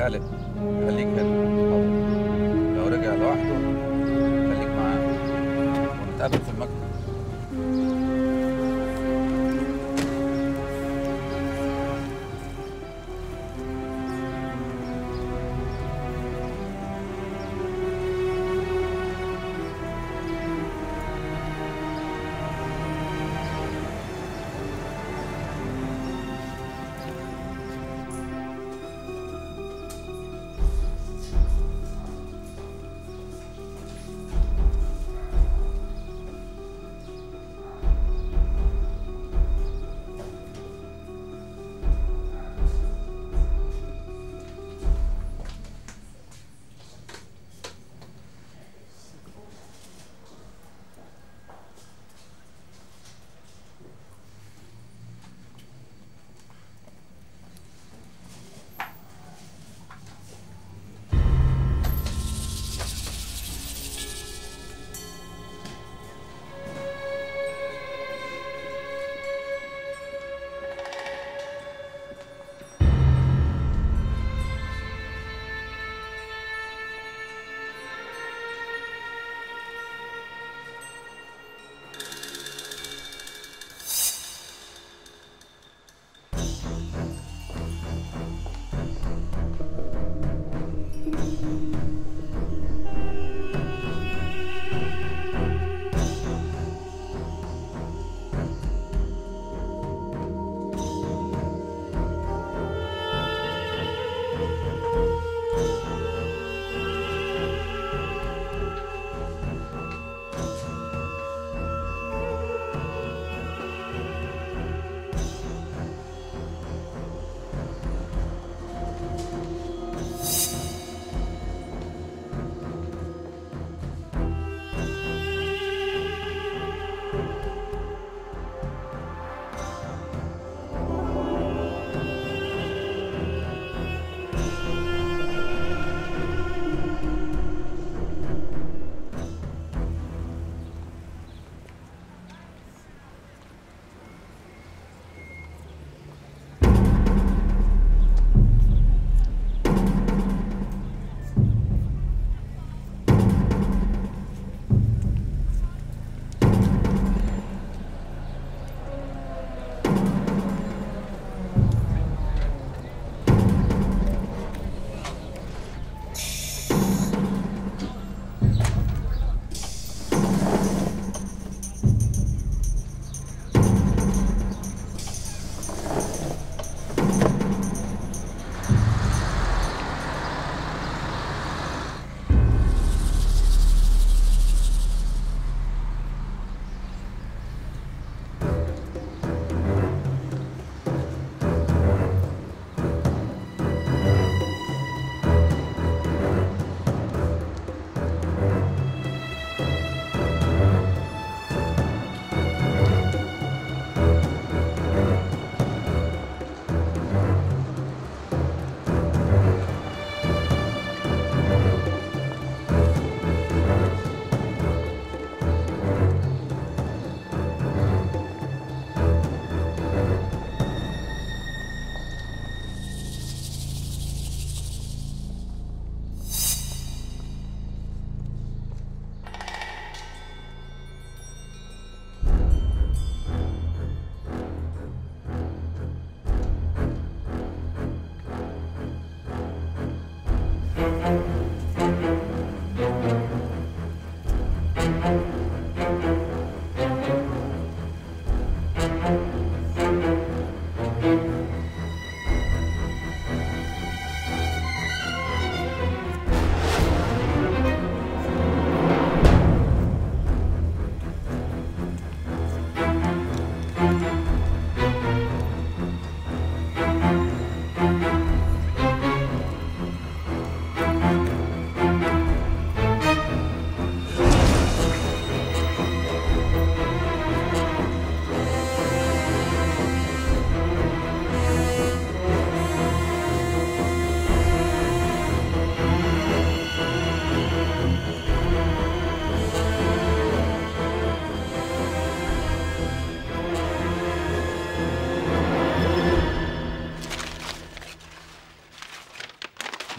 خالد خليك هنا، لو رجع لوحده خليك معاه ونتقابل في المكتب.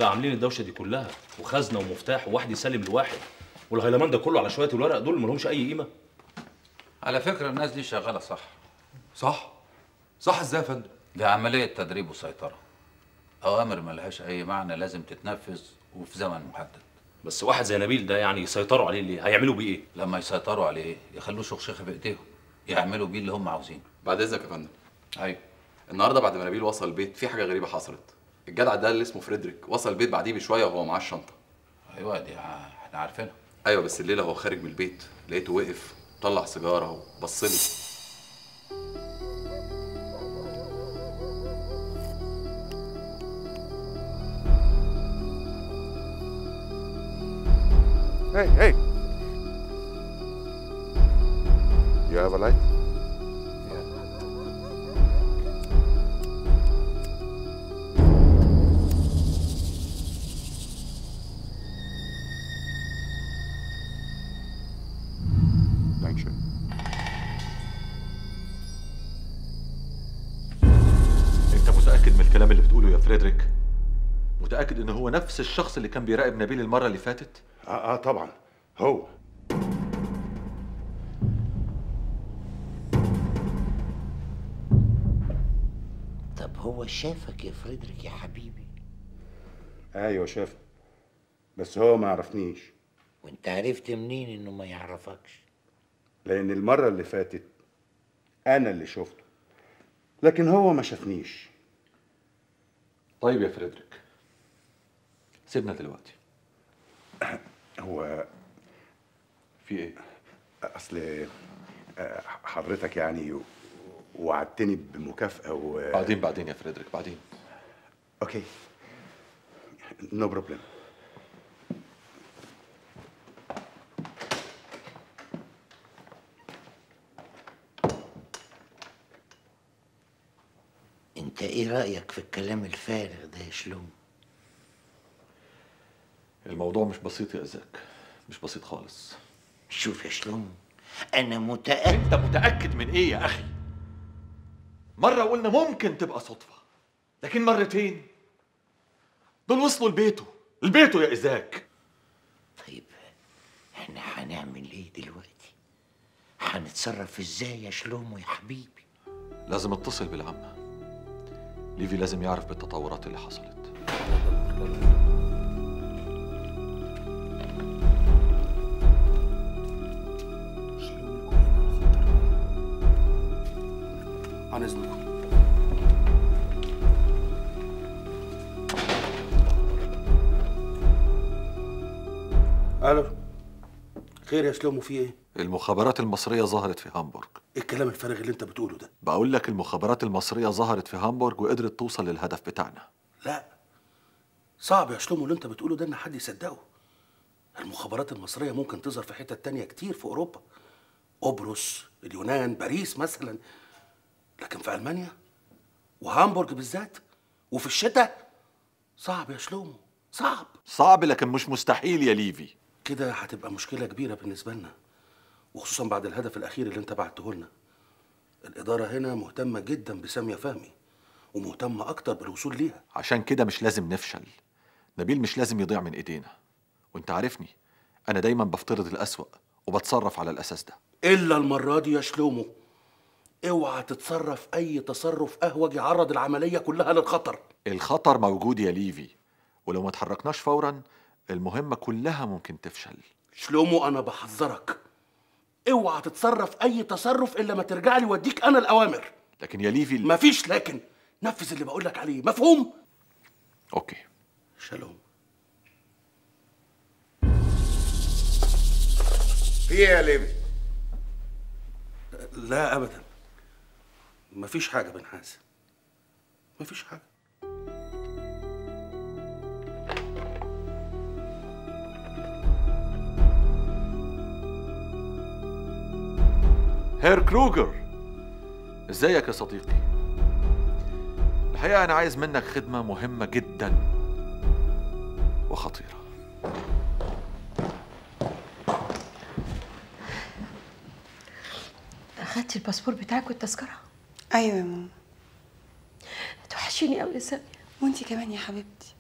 ده عاملين الدوشه دي كلها وخزنه ومفتاح وواحد يسلم لواحد، والغيلمان ده كله على شويه الورق دول ملهمش اي قيمه. على فكره الناس دي شغاله صح. صح؟ صح ازاي يا فندم؟ ده عمليه تدريب وسيطره. اوامر ملهاش اي معنى لازم تتنفذ وفي زمن محدد. بس واحد زي نبيل ده يعني يسيطروا عليه ليه؟ هيعملوا بيه ايه؟ لما يسيطروا عليه ايه؟ يخلوه شخشخه بايديهم، يعملوا بيه اللي هم عاوزينه. بعد اذنك يا فندم. ايوه. النهارده بعد ما نبيل وصل البيت في حاجه غريبه حصلت. الجدع ده اللي اسمه فريدريك وصل البيت بعديه بشويه وهو معاه الشنطه. ايوه دي احنا عارفينها. ايوه بس الليله هو خارج من البيت لقيته وقف طلع سيجاره اهو بص لي. Hey, hey! You have a light? Yeah. Thank you. أنت متأكد من الكلام اللي بتقوله يا فريدريك؟ متأكد إن هو نفس الشخص اللي كان بيراقب نبيل المرة اللي فاتت؟ آه طبعا هو. طب هو شافك يا فريدريك يا حبيبي؟ ايوه شافك بس هو ما عرفنيش. وانت عرفت منين انه ما يعرفكش؟ لان المرة اللي فاتت انا اللي شفته لكن هو ما شافنيش. طيب يا فريدريك سيبنا دلوقتي. هو في ايه؟ اصل حضرتك يعني وعدتني بمكافأة و بعدين يا فريدريك بعدين. اوكي نو بروبلم. انت ايه رأيك في الكلام الفارغ ده يا شلوم؟ الموضوع مش بسيط يا إزاك، مش بسيط خالص. شوف يا شلوم أنا متأكد. أنت متأكد من إيه يا أخي؟ مرة قلنا ممكن تبقى صدفة، لكن مرتين دول وصلوا لبيته يا إزاك. طيب إحنا هنعمل إيه دلوقتي؟ هنتصرف إزاي يا شلوم ويا حبيبي؟ لازم أتصل بالعمة. ليفي لازم يعرف بالتطورات اللي حصلت. عن إذنكم. ألو خير يا شلوم وفي إيه؟ المخابرات المصرية ظهرت في هامبورغ. إيه الكلام الفارغ اللي أنت بتقوله ده؟ بقول لك المخابرات المصرية ظهرت في هامبورغ وقدرت توصل للهدف بتاعنا. لا صعب يا شلوم اللي أنت بتقوله ده إن حد يصدقه. المخابرات المصرية ممكن تظهر في حتة تانية كتير في أوروبا، قبرص، اليونان، باريس مثلا، لكن في ألمانيا وهامبورغ بالذات وفي الشتاء صعب يا شلومو. صعب لكن مش مستحيل يا ليفي. كده هتبقى مشكلة كبيرة بالنسبة لنا وخصوصا بعد الهدف الأخير اللي أنت بعته لنا. الإدارة هنا مهتمة جدا بسامية فهمي ومهتمة أكتر بالوصول ليها. عشان كده مش لازم نفشل. نبيل مش لازم يضيع من إيدينا وأنت عارفني أنا دايما بفترض الأسوأ وبتصرف على الأساس ده. إلا المرة دي يا شلومو اوعى تتصرف اي تصرف اهوج يعرض العمليه كلها للخطر. الخطر موجود يا ليفي ولو ما اتحركناش فورا المهمه كلها ممكن تفشل. شلومو انا بحذرك اوعى تتصرف اي تصرف الا ما ترجع لي واديك انا الاوامر. لكن يا ليفي مفيش لكن، نفذ اللي بقول لك عليه مفهوم؟ اوكي شلوم. في ايه يا ليفي؟ لا ابدا مفيش حاجة بن حازم، مفيش حاجة. هير كروجر ازيك يا صديقي؟ الحقيقة أنا عايز منك خدمة مهمة جدا وخطيرة. أخدتي الباسبور بتاعك والتذكرة؟ ايوه يا ماما. توحشيني قوي يا سامية. وانتي كمان يا حبيبتي.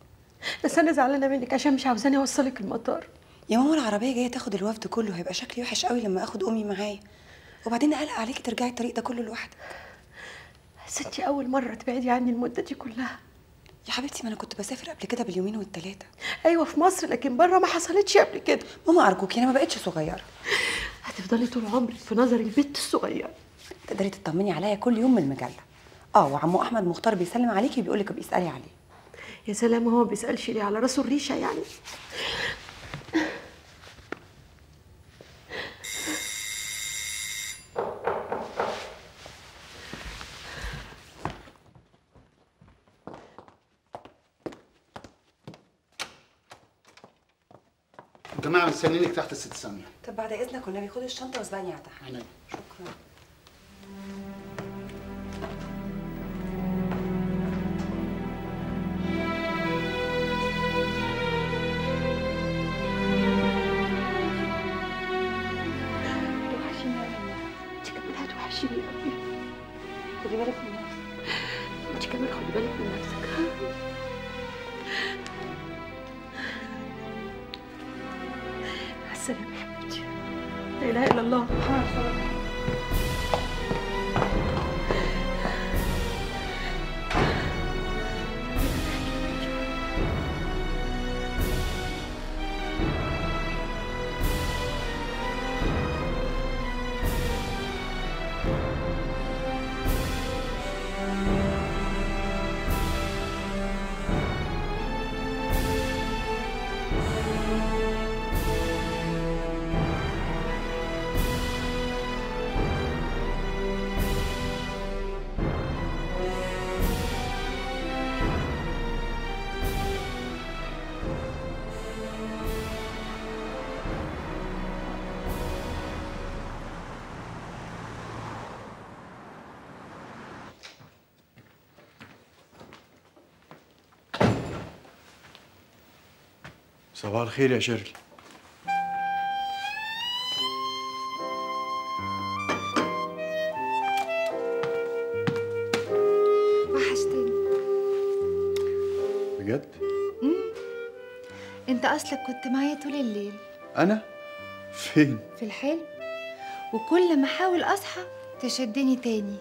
بس انا زعلانه منك عشان مش عاوزاني اوصلك المطار. يا ماما العربيه جايه تاخد الوفد كله، هيبقى شكلي وحش قوي لما اخد امي معايا، وبعدين قلق عليكي ترجعي الطريق ده كله لوحدك. ستي اول مره تبعدي عني المده دي كلها. يا حبيبتي ما انا كنت بسافر قبل كده باليومين والثلاثه. ايوه في مصر، لكن بره ما حصلتش قبل كده. ماما ارجوكي انا ما بقتش صغيره. هتفضلي طول عمرك في نظر البت الصغيره. تقدري تطمني عليا كل يوم من المجله. وعمو احمد مختار بيسلم عليكي وبيقول لك بيسالي عليه. يا سلام، هو ما بيسالش ليه؟ على راسه الريشه يعني. جماعة مستنيينك تحت الست ثانية. طب بعد إذنك والنبي خد الشنطة واسبقني على تحت. عينيا. شكرا. توحشيني يا ماما. أنت كمان هتوحشيني أوي. خدي بالك من نفسك. أنت كمان خدي بالك من نفسك. لا اله الا الله. صباح الخير يا شيرل. وحشتني بجد؟ انت اصلك كنت معايا طول الليل. انا؟ فين؟ في الحلم، وكل ما احاول اصحى تشدني تاني.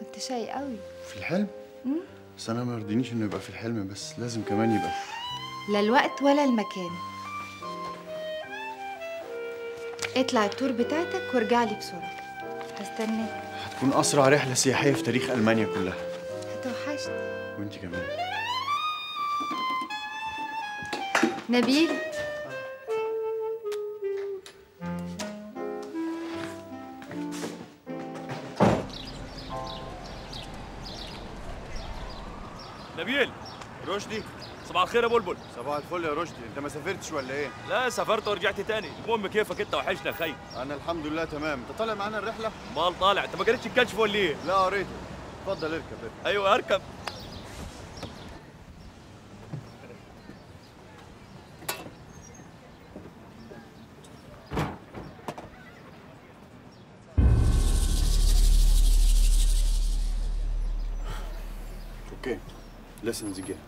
كنت شقي قوي في الحلم؟ بس انا ما يرضينيش انه يبقى في الحلم، بس لازم كمان يبقى لا الوقت ولا المكان. اطلع التور بتاعتك وارجع لي بسرعه، هستناك. هتكون اسرع رحله سياحيه في تاريخ المانيا كلها. هتوحشني. وانت كمان. نبيل نبيل رشدي، صباح الخير يا بلبل. صباح الفل يا رشدي، انت ما سافرتش ولا ايه؟ لا سافرت ورجعت تاني، المهم كيفك انت؟ وحشنا يا خي. انا الحمد لله تمام، انت طالع معانا الرحله؟ امال طالع، انت ما قريتش الكشف ولا ايه؟ لا قريته. اتفضل اركب اركب. ايوه اركب. اوكي، lessons again.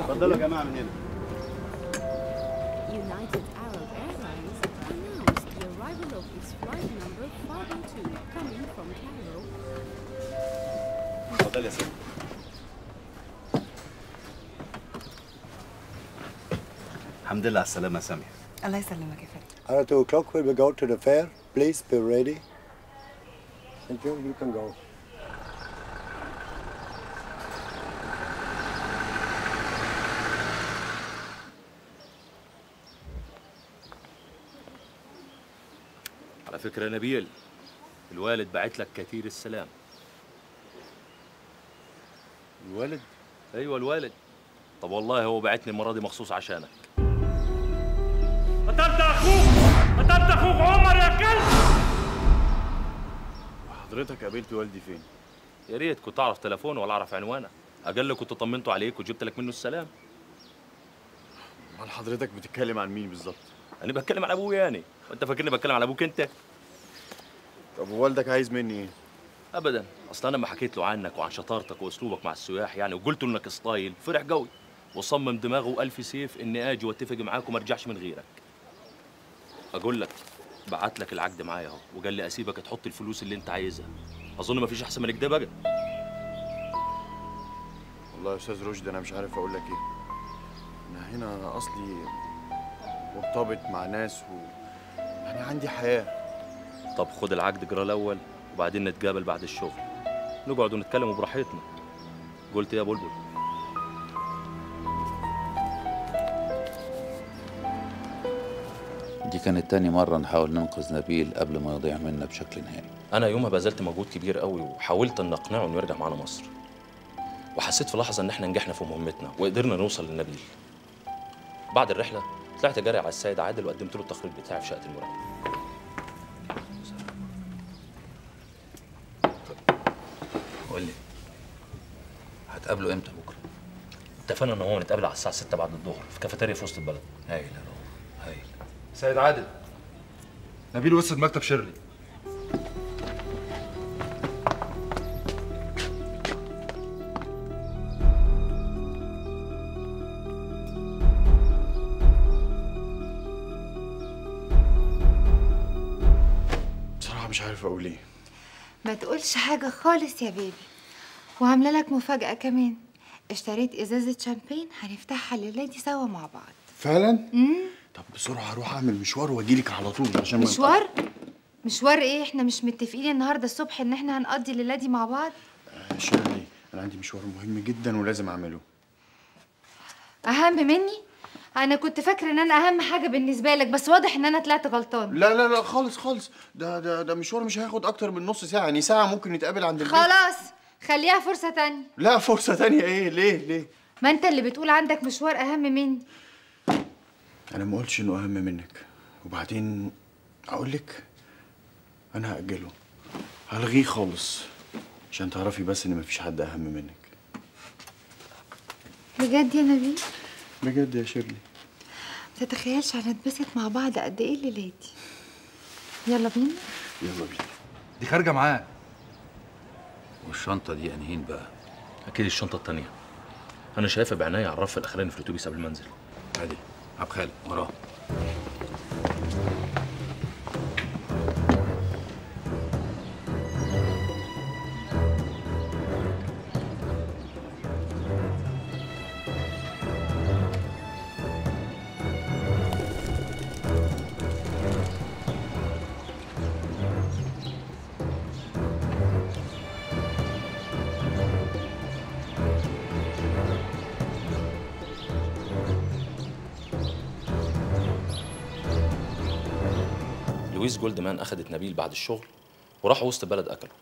اتفضلوا يا جماعه من هنا. United Arab Airlines announced the arrival of its flight number 502 coming from Cairo. اتفضل يا سيدي. الحمد لله على السلامة يا سامية. الله يسلمك يا فندم. At 2 o'clock we will go to the fair. Please be ready. Thank you. You can go. فكرة نبيل، الوالد بعت لك كثير السلام. الوالد؟ ايوه الوالد. طب والله هو بعتني المرة دي مخصوص عشانك. قتلت اخوك، قتلت اخوك. ابوك عمر يا كلب. حضرتك قابلت والدي فين؟ يا ريت كنت اعرف تليفونه ولا اعرف عنوانك، اجل كنت طمنته عليك وجبت لك منه السلام. امال حضرتك بتتكلم عن مين بالظبط؟ انا بتكلم عن ابويا يعني، وانت فاكرني بتكلم عن ابوك انت؟ طب والدك عايز مني ايه؟ ابدا، اصل انا لما حكيت له عنك وعن شطارتك واسلوبك مع السياح يعني وقلت له انك ستايل فرح قوي وصمم دماغه الف سيف اني اجي واتفق معاك وما ارجعش من غيرك. اقول لك بعت لك العقد معايا اهو وقال لي اسيبك تحط الفلوس اللي انت عايزها. اظن مفيش احسن من كده بقى. والله يا استاذ رشدي انا مش عارف اقول لك ايه. انا هنا اصلي مرتبط مع ناس يعني عندي حياه. طب خد العقد اجراه الاول وبعدين نتقابل بعد الشغل نقعد ونتكلم براحتنا. قلت يا بلبل؟ دي كانت تاني مرة نحاول ننقذ نبيل قبل ما يضيع منا بشكل نهائي. أنا يومها بذلت مجهود كبير قوي وحاولت أن أقنعه إنه يرجع معانا مصر. وحسيت في لحظة إن إحنا نجحنا في مهمتنا وقدرنا نوصل لنبيل. بعد الرحلة طلعت جري على السيد عادل وقدمت له التقرير بتاعي في شقة المراقبة. قول لي هتقابله إمتى بكرة؟ اتفقنا إن هو نتقابل على الساعة 6 بعد الظهر في كافيتيريا في وسط البلد. هايل يا روح هايل. سيد عادل، نبيل وصل مكتب شيرلي. بصراحة مش عارف أقول إيه. ما تقولش حاجة خالص يا بيبي، وعاملة لك مفاجأة كمان. اشتريت إزازة شامبين هنفتحها الليلة دي سوا مع بعض. فعلاً؟ طب بسرعة هروح أعمل مشوار وأجيلك على طول عشان مشوار؟ مشوار إيه؟ إحنا مش متفقين النهاردة الصبح إن إحنا هنقضي الليلة دي مع بعض؟ شيرلي أنا عندي مشوار مهم جدا ولازم أعمله. أهم مني؟ أنا كنت فاكرة إن أنا أهم حاجة بالنسبة لك، بس واضح إن أنا طلعت غلطان. لا لا لا خالص خالص، ده مشوار مش هياخد أكتر من نص ساعة، يعني ساعة ممكن نتقابل عند البيت. خلاص خليها فرصة تانية. لا فرصة تانية إيه؟ ليه؟ ما أنت اللي بتقول عندك مشوار أهم مني. أنا ما قلتش إنه أهم منك، وبعدين أقول لك أنا هأجله، هلغيه خالص عشان تعرفي بس إن مفيش حد أهم منك. بجد يا نبيل؟ بجد يا شيرلي. ما تتخيلش هنتبسط مع بعض قد إيه الليلة دي. يلا بينا؟ يلا بينا. دي خارجة معاه. والشنطة دي أنهين بقى؟ أكيد الشنطة التانية. أنا شايفها بعناية على الرف الأخراني في الأتوبيس قبل ما أنزل. عادي. عبد خالد وراه. لويس جولد مان اخدت نبيل بعد الشغل وراحوا وسط البلد اكلوا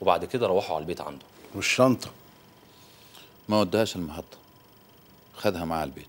وبعد كده روحوا على البيت عنده. والشنطه ما ودهاش المحطه، خدها معاه البيت.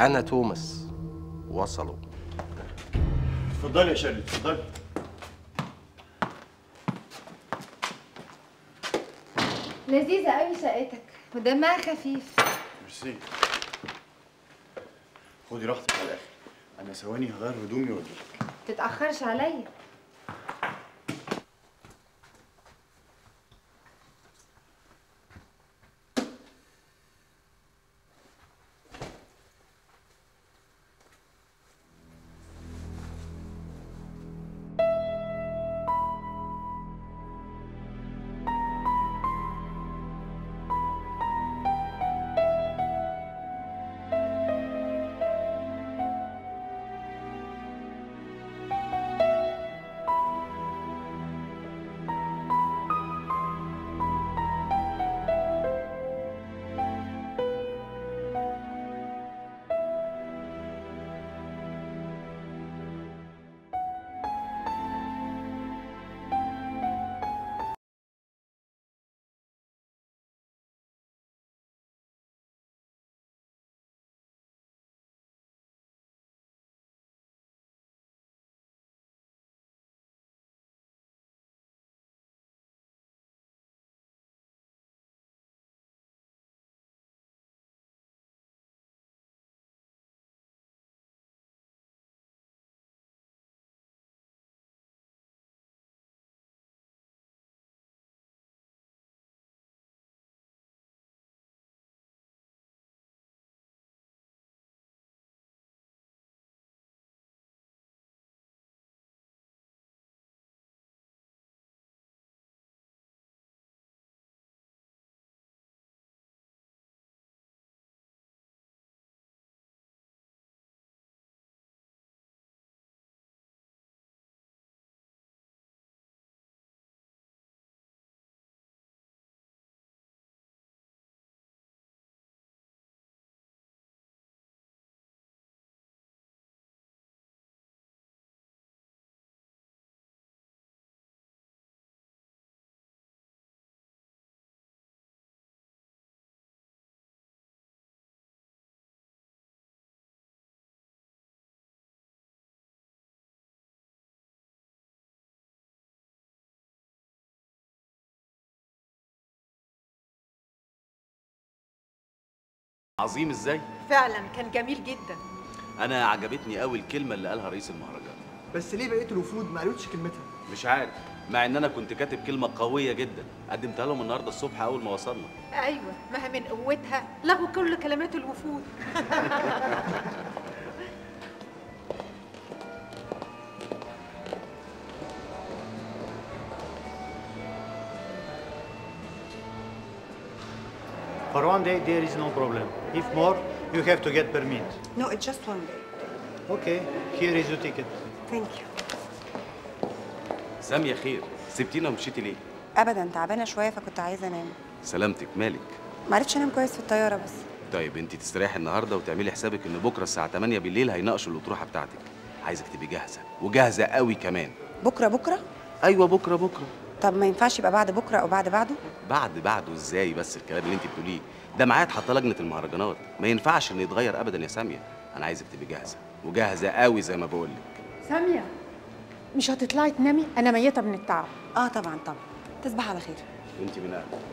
أنا توماس. وصلوا. اتفضلي يا شيرلي اتفضلي. لذيذة قوي شقتك ودمها خفيف. ميرسي. خدي راحتك على الاخر. انا ثواني هغير هدومي واجيلك. متتأخرش عليا. عظيم ازاي؟ فعلا كان جميل جدا. انا عجبتني قوي الكلمه اللي قالها رئيس المهرجان. بس ليه بقيت الوفود ما قالتش كلمتها؟ مش عارف، مع ان انا كنت كاتب كلمه قويه جدا قدمتها لهم النهارده الصبح اول ما وصلنا. ايوه، ما من قوتها لغوا كل كلمات الوفود. For one day, there is no problem. If more, you have to get permit. No, it's just one day. Okay, here is your ticket. Thank you. سامية خير، سبتينا ومشيتي ليه؟ أبداً، تعبانة شوية فكنت عايزة أنام. سلامتك، مالك؟ معرفتش أنام كويس في الطيارة بس. طيب أنت تستريحي النهارده وتعملي حسابك إن بكرة الساعة 8 بالليل هيناقشوا الأطروحة بتاعتك. عايزك تبقي جاهزة، وجاهزة قوي كمان. بكرة بكرة؟ أيوه بكرة بكرة. طب ما ينفعش يبقى بعد بكره او بعد بعده؟ بعد بعده ازاي بس الكلام اللي انت بتقوليه ده؟ معايا اتحط لجنه المهرجانات، ما ينفعش انه يتغير ابدا يا ساميه. انا عايزك تبقي جاهزه وجاهزه قوي زي ما بقول لك. ساميه مش هتطلعي تنامي؟ انا ميته من التعب. اه طبعا طبعا، تصبح على خير. وانت من قلبك.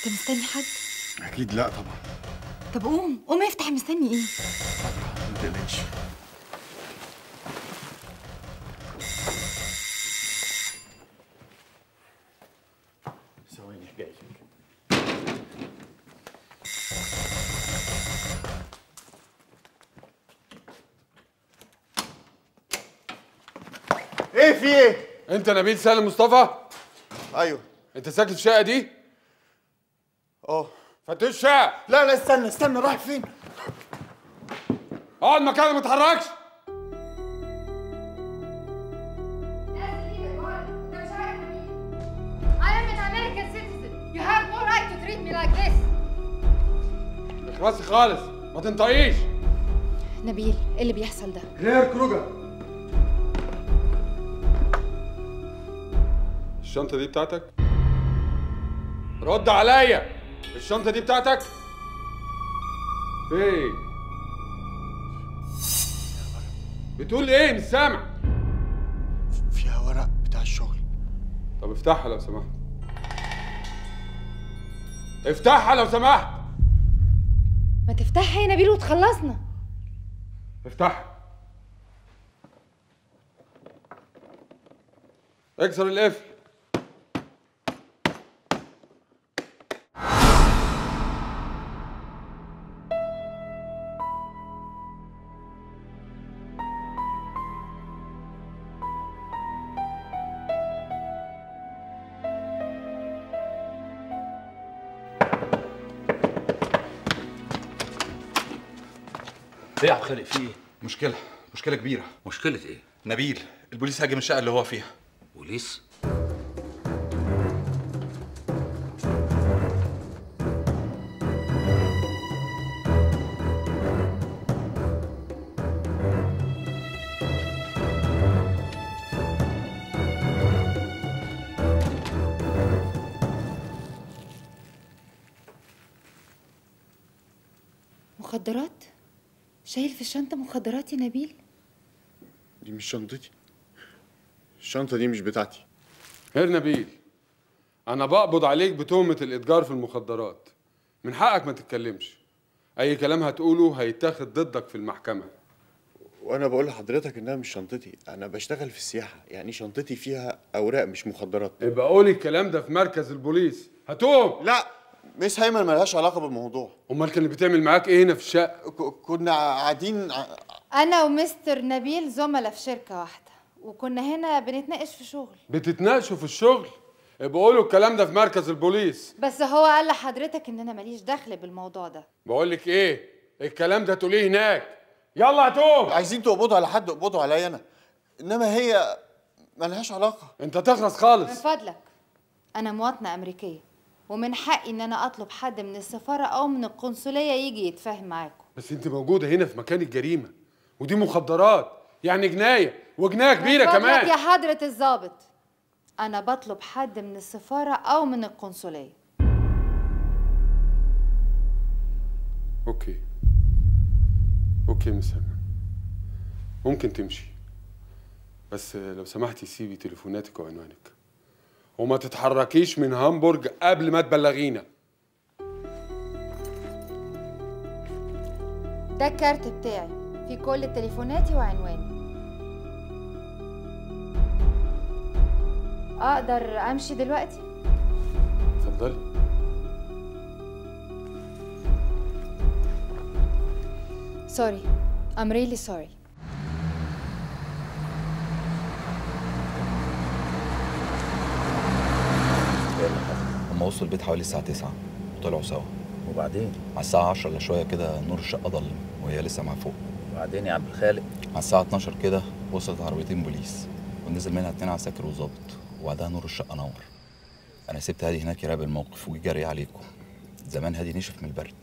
انت مستني حد؟ اكيد لا طبعا. طب قوم قوم افتح، مستني ايه؟ ما تقلقش. ثواني جاي. ايه في ايه؟ انت نبيل سالم مصطفى؟ ايوه. انت ساكن في الشقه دي؟ اه. فتش الشقه. لا لا استنى استنى، رايح فين؟ اقعد مكانك ما تتحركش. right to treat me like this. اخلصي خالص، ما تنطقيش. نبيل، ايه اللي بيحصل ده؟ هير كروجر. الشنطة دي بتاعتك؟ رد عليا. الشنطة دي بتاعتك؟ ايه؟ بتقول ايه؟ مش سامع. فيها ورق بتاع الشغل. طب افتحها لو سمحت. افتحها لو سمحت. ما تفتحها يا نبيل وتخلصنا. افتحها. اكسر القفل. ايه يا عم خالد؟ في ايه؟ مشكلة كبيرة. مشكلة ايه؟ نبيل، البوليس هاجم الشقة اللي هو فيها. بوليس؟ مخدرات؟ شايل في الشنطة مخدرات يا نبيل؟ دي مش شنطتي. الشنطة دي مش بتاعتي. غير نبيل، أنا بقبض عليك بتهمة الإتجار في المخدرات. من حقك ما تتكلمش. أي كلام هتقوله هيتاخد ضدك في المحكمة. وأنا بقول لحضرتك إنها مش شنطتي، أنا بشتغل في السياحة، يعني شنطتي فيها أوراق مش مخدرات. يبقى قولي الكلام ده في مركز البوليس، هتقوم. لأ، ميس هيمن مالهاش علاقة بالموضوع. أمال كانت بتعمل معاك إيه هنا في الشقة؟ كنا قاعدين أنا ومستر نبيل زملاء في شركة واحدة، وكنا هنا بنتناقش في شغل. بتتناقشوا في الشغل؟ بقولوا الكلام ده في مركز البوليس. بس هو قال لحضرتك إن أنا ماليش دخل بالموضوع ده. بقول لك إيه؟ الكلام ده تقوليه هناك. يلا هتقوم. عايزين تقبضوا على حد اقبضوا عليا أنا، إنما هي مالهاش علاقة. أنت تخلص خالص. من فضلك، أنا مواطنة أمريكية، ومن حقي ان انا اطلب حد من السفاره او من القنصليه يجي يتفاهم معاكم. بس انت موجوده هنا في مكان الجريمه، ودي مخدرات، يعني جنايه، وجنايه كبيره كمان. يا حضره الضابط، انا بطلب حد من السفاره او من القنصليه. اوكي مس هنا، ممكن تمشي، بس لو سمحتي سيبي تليفوناتك وعنوانك، وما تتحركيش من هامبورج قبل ما تبلغينا. ده الكارت بتاعي فيه كل تليفوناتي وعنواني. اقدر امشي دلوقتي؟ اتفضلي. سوري، I'm really sorry. لما وصلوا البيت حوالي الساعة 9 وطلعوا سوا. وبعدين؟ على الساعة 10 لشوية كده نور الشقة ضلم وهي لسه مع فوق. وبعدين يا عبد الخالق؟ على الساعة 12 كده وصلت عربيتين بوليس، ونزل منها 2 عساكر وظابط، وبعدها نور الشقة نور. أنا سبت هادي هناك يراقب الموقف وجي جري عليكم. زمان هادي نشف من البرد.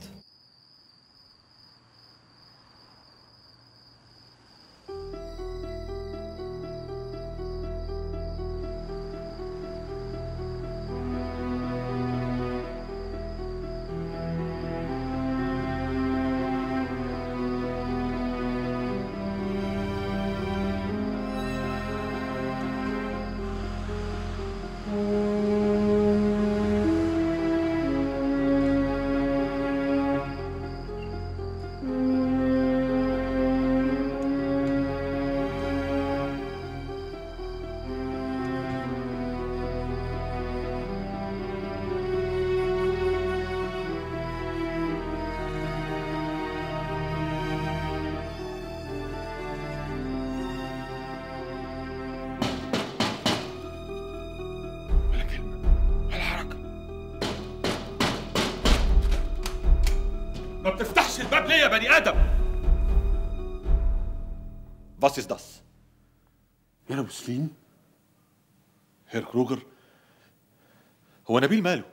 الباب ليه يا بني ادم؟ Was ist das؟ هير ابو سليم؟ هير كروجر؟ هو نبيل ماله؟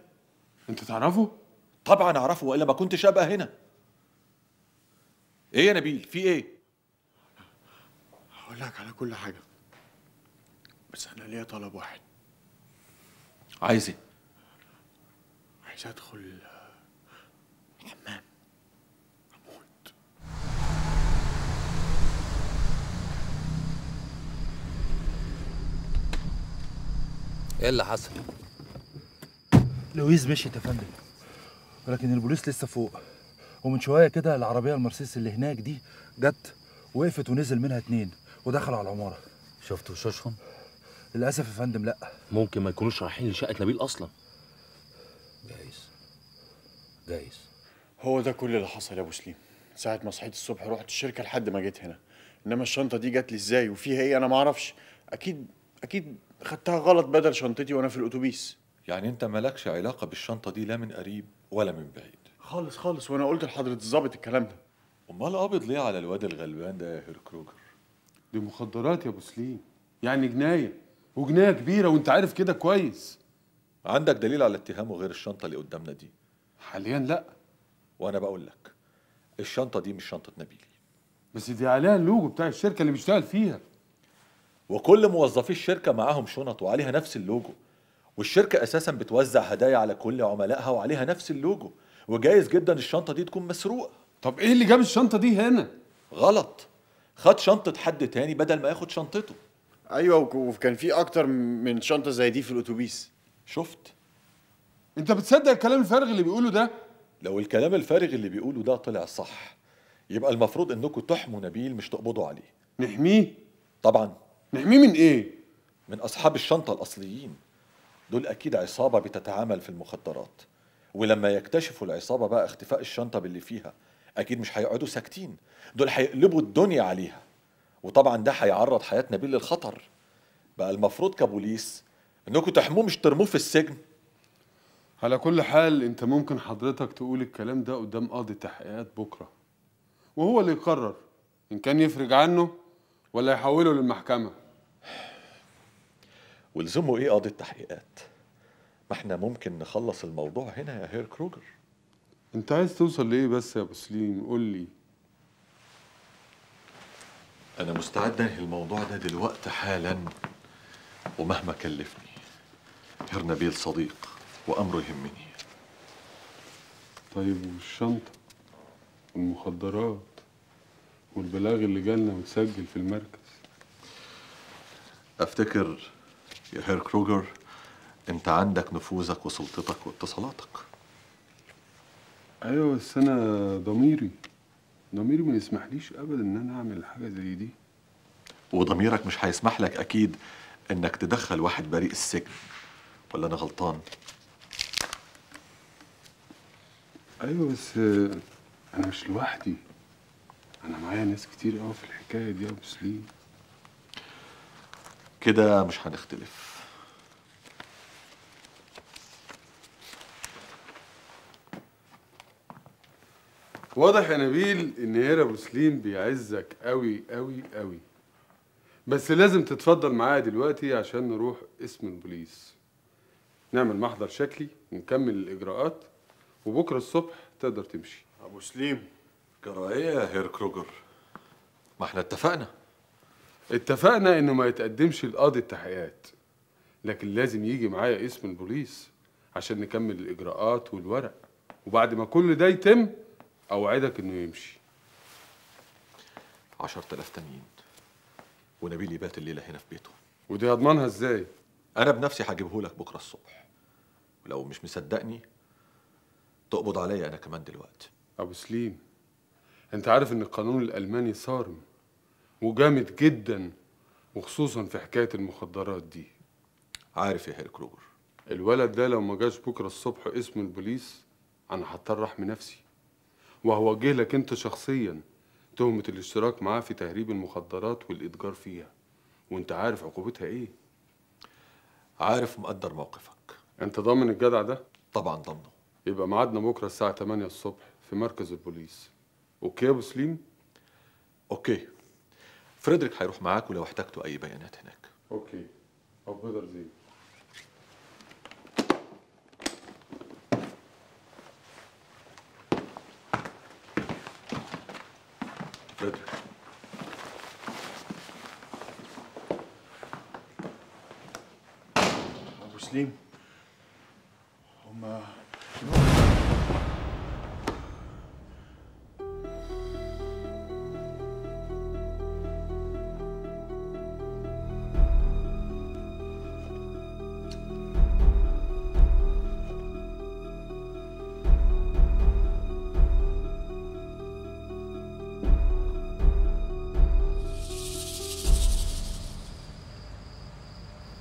انت تعرفه؟ طبعا اعرفه، والا ما كنتش ابقى هنا. ايه يا نبيل، في ايه؟ هقول لك على كل حاجه، بس انا ليا طلب واحد. عايز ايه؟ عايز ادخل الحمام. ايه اللي حصل؟ لويز مشيت يا فندم، ولكن البوليس لسه فوق، ومن شويه كده العربيه المرسيدس اللي هناك دي جت وقفت ونزل منها 2 ودخلوا على العماره. شفت وشوشهم؟ للاسف يا فندم لا. ممكن ما يكونوش رايحين لشقه نبيل اصلا. جايز هو ده كل اللي حصل يا ابو سليم. ساعه ما صحيت الصبح رحت الشركه لحد ما جيت هنا، انما الشنطه دي جت لي ازاي وفيها ايه انا ما اعرفش. اكيد خدتها غلط بدل شنطتي وانا في الاتوبيس. يعني انت مالكش علاقه بالشنطه دي لا من قريب ولا من بعيد خالص خالص، وانا قلت لحضره الظابط الكلام ده. امال قابض ليه على الواد الغلبان ده يا هير كروجر؟ دي مخدرات يا ابو سليم، يعني جنايه وجنايه كبيره، وانت عارف كده كويس. عندك دليل على اتهامه غير الشنطه اللي قدامنا دي؟ حاليا لا. وانا بقول لك الشنطه دي مش شنطه نبيل، بس دي عليها اللوجو بتاع الشركه اللي بيشتغل فيها، وكل موظفي الشركه معاهم شنط وعليها نفس اللوجو، والشركه اساسا بتوزع هدايا على كل عملائها وعليها نفس اللوجو، وجايز جدا الشنطه دي تكون مسروقه. طب ايه اللي جاب الشنطه دي هنا؟ غلط، خد شنطه حد تاني بدل ما ياخد شنطته. ايوه، وكان في اكتر من شنطه زي دي في الاتوبيس. شفت؟ انت بتصدق الكلام الفارغ اللي بيقوله ده؟ لو الكلام الفارغ اللي بيقوله ده طلع صح يبقى المفروض انكم تحموا نبيل مش تقبضوا عليه. نحميه؟ طبعا. نحميه من ايه؟ من اصحاب الشنطه الاصليين، دول اكيد عصابه بتتعامل في المخدرات، ولما يكتشفوا العصابه بقى اختفاء الشنطه باللي فيها اكيد مش هيقعدوا ساكتين، دول هيقلبوا الدنيا عليها، وطبعا ده هيعرض حياه نبيل للخطر. بقى المفروض كبوليس انكم تحموه مش ترموه في السجن. على كل حال انت ممكن حضرتك تقول الكلام ده قدام قاضي التحقيقات بكره، وهو اللي يقرر ان كان يفرج عنه ولا يحوله للمحكمه. ولزمه ايه قاضي التحقيقات؟ ما احنا ممكن نخلص الموضوع هنا يا هير كروجر. انت عايز توصل لايه بس يا ابو سليم؟ قول لي. انا مستعد انهي الموضوع ده دلوقتي حالا ومهما كلفني. هير نبيل صديق وامره يهمني. طيب والشنطه والمخدرات والبلاغ اللي جالنا متسجل في المركز؟ افتكر يا هير كروجر انت عندك نفوذك وسلطتك واتصالاتك. ايوه، بس انا ضميري ما يسمحليش ابدا ان انا اعمل حاجه زي دي. وضميرك مش هيسمح لك اكيد انك تدخل واحد بريء السجن، ولا انا غلطان؟ ايوه، بس انا مش لوحدي، انا معايا ناس كتير قوي في الحكايه دي يا ابو سليم. كده مش هنختلف. واضح يا نبيل ان هير ابو سليم بيعزك قوي قوي قوي، بس لازم تتفضل معايا دلوقتي عشان نروح اسم البوليس نعمل محضر شكلي ونكمل الاجراءات، وبكره الصبح تقدر تمشي. ابو سليم جرايه يا هير كروجر، ما احنا اتفقنا انه ما يتقدمش لقاضي التحقيقات، لكن لازم يجي معايا اسم البوليس عشان نكمل الاجراءات والورق، وبعد ما كل ده يتم اوعدك انه يمشي. 10,000 تانيين، ونبيل يبات الليله هنا في بيته. ودي هضمنها ازاي؟ انا بنفسي هجيبهولك بكره الصبح، ولو مش مصدقني تقبض عليا انا كمان دلوقتي. ابو سليم انت عارف ان القانون الالماني صارم وجامد جدا، وخصوصا في حكايه المخدرات دي. عارف يا هير كروجر، الولد ده لو ما جاش بكره الصبح اسم البوليس انا هضطر احمي نفسي، وهو جه لك انت شخصيا تهمه الاشتراك معاه في تهريب المخدرات والاتجار فيها، وانت عارف عقوبتها ايه. عارف، مقدر موقفك. انت ضامن الجدع ده؟ طبعا ضامنه. يبقى ميعادنا بكره الساعه 8 الصبح في مركز البوليس. اوكي يا ابو سليم؟ اوكي. فريدريك هيروح معاك ولو احتجتوا اي بيانات هناك. اوكي. او بدر زين. Frederik. أبو سليم هما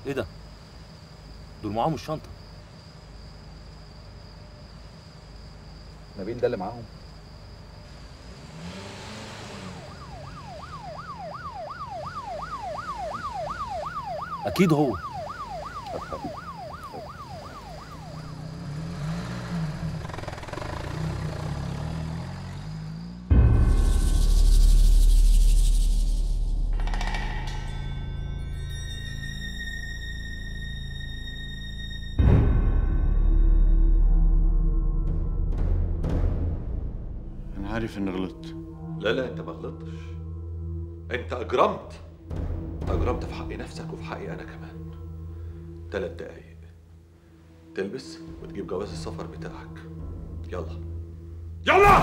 ايه ده؟ دول معاهم الشنطة. نبيل ده اللي معاهم؟ أكيد هو. عارف اني غلطت. لا انت ما غلطتش، انت اجرمت في حق نفسك وفي حقي انا كمان. 3 دقايق تلبس وتجيب جواز السفر بتاعك. يلا يلا.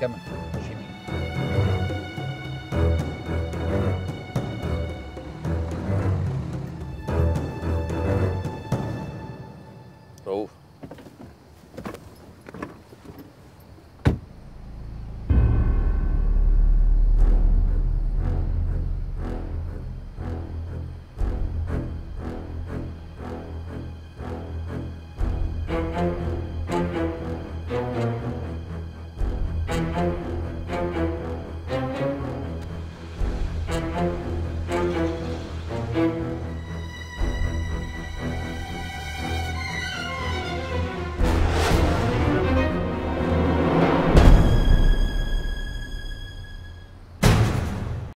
كمل